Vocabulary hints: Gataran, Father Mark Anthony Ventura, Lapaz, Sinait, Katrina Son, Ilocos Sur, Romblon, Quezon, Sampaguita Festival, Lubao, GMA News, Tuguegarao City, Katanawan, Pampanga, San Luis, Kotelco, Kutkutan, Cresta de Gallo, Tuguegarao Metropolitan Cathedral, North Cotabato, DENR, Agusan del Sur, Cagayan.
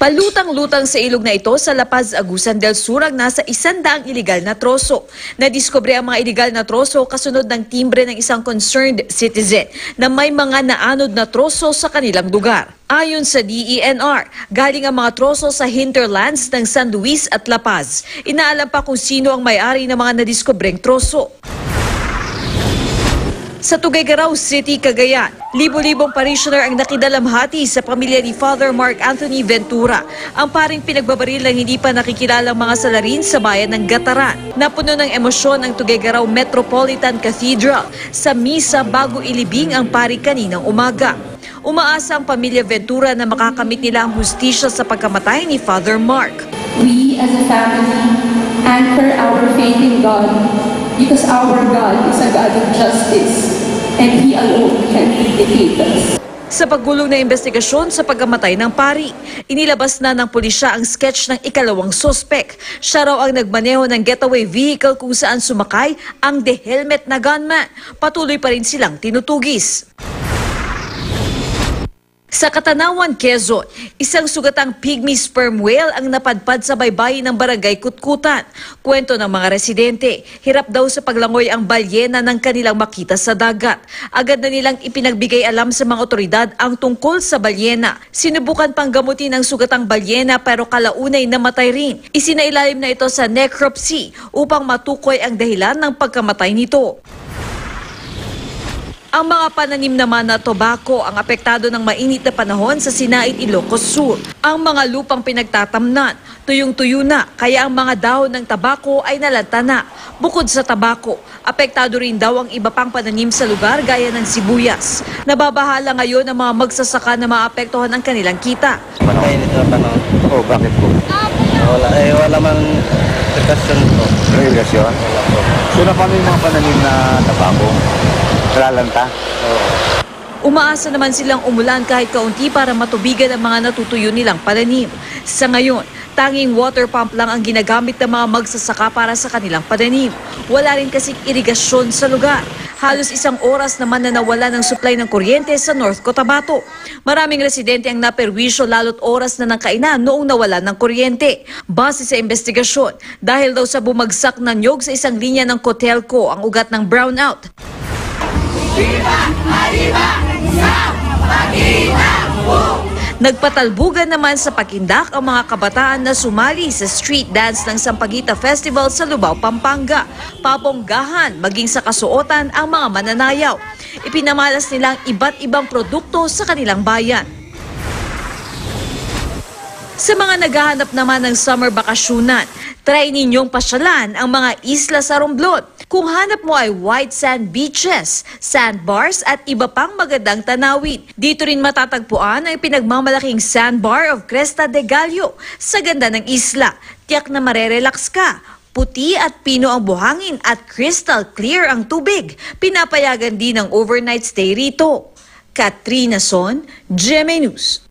Palutang-lutang sa ilog na ito sa Lapaz, Agusan del Sur ang nasa 100 iligal na troso. Nadiskubre ang mga iligal na troso kasunod ng timbre ng isang concerned citizen na may mga naanod na troso sa kanilang lugar. Ayon sa DENR, galing ang mga troso sa hinterlands ng San Luis at Lapaz. Inaalam pa kung sino ang may-ari ng mga nadiskubreng troso. Sa Tuguegarao City, Cagayan, libo-libong parishioner ang nakidalamhati sa pamilya ni Father Mark Anthony Ventura, ang paring pinagbabaril ng hindi pa nakikilalang mga salarin sa bayan ng Gataran. Napuno ng emosyon ang Tuguegarao Metropolitan Cathedral sa misa bago ilibing ang pari kaninang umaga. Umaasa ang pamilya Ventura na makakamit nila ang hustisya sa pagkamatay ni Father Mark. We as a family anchor our faith in God because our God is a God of justice and He alone can vindicate us. Sa paggulong na investigasyon sa pagkamatay ng pari, inilabas na ng pulisya ang sketch ng ikalawang sospek. Siya raw ang nagmaneho ng getaway vehicle kung saan sumakay ang de-helmet na gunman. Patuloy pa rin silang tinutugis. Sa Katanawan, Quezon, isang sugatang pygmy sperm whale ang napadpad sa baybayin ng barangay Kutkutan. Kwento ng mga residente, hirap daw sa paglangoy ang balyena ng kanilang makita sa dagat. Agad na nilang ipinagbigay alam sa mga otoridad ang tungkol sa balyena. Sinubukan pang gamutin ang sugatang balyena pero kalaunay namatay rin. Isinailalim na ito sa necropsy upang matukoy ang dahilan ng pagkamatay nito. Ang mga pananim naman na tobacco ang apektado ng mainit na panahon sa Sinait, Ilocos Sur. Ang mga lupang pinagtatamnan, tuyong-tuyo na, kaya ang mga dahon ng tabako ay nalanta na. Bukod sa tabako, apektado rin daw ang iba pang pananim sa lugar gaya ng sibuyas. Nababahala ngayon ang mga magsasaka na maapektuhan ang kanilang kita. Mainit na panahon. Oh, bakit po? Wala mang irrigation po. Irrigation? Wala po. So, paano yung mga pananim na tabako? Lalanta. Umaasa naman silang umulan kahit kaunti para matubigan ang mga natutuyo nilang pananim. Sa ngayon, tanging water pump lang ang ginagamit ng mga magsasaka para sa kanilang pananim. Wala rin kasing irigasyon sa lugar. Halos isang oras naman na nawala ng supply ng kuryente sa North Cotabato. Maraming residente ang naperwisyo lalo't oras na ng kainan noong nawala ng kuryente. Base sa investigasyon, dahil daw sa bumagsak na nyog sa isang linya ng Kotelco ang ugat ng brownout. Nagpatalbugan naman sa pakindak ang mga kabataan na sumali sa street dance ng Sampaguita Festival sa Lubao, Pampanga. Paponggahan maging sa kasuotan ang mga mananayaw. Ipinamalas nilang iba't ibang produkto sa kanilang bayan. Sa mga naghahanap naman ng summer bakasyonan, try ninyong pasyalan ang mga isla sa Romblon. Kung hanap mo ay white sand beaches, sandbars at iba pang magandang tanawin. Dito rin matatagpuan ang pinagmamalaking sandbar of Cresta de Gallo sa ganda ng isla. Tiyak na marerelax ka. Puti at pino ang buhangin at crystal clear ang tubig. Pinapayagan din ang overnight stay rito. Katrina Son, GMA News.